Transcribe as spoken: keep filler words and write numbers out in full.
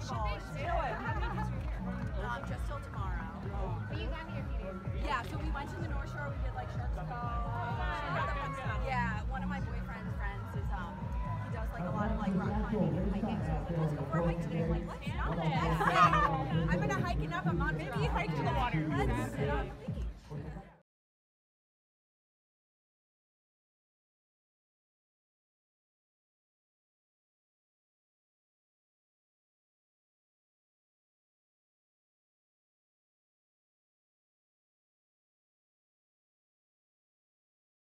football. It's good. Um, just till tomorrow. But you got me a few days ago. Yeah, so we went to the North Shore. We did like Sharks Cove. Oh, yeah, one of my boyfriend's friends is um, he does like a lot of like rock climbing and hiking. So I was like, let's go for a hike today. I'm like, let's not. I'm gonna hike it up. I'm on. Maybe hike to the water. Let's. I'm thinking.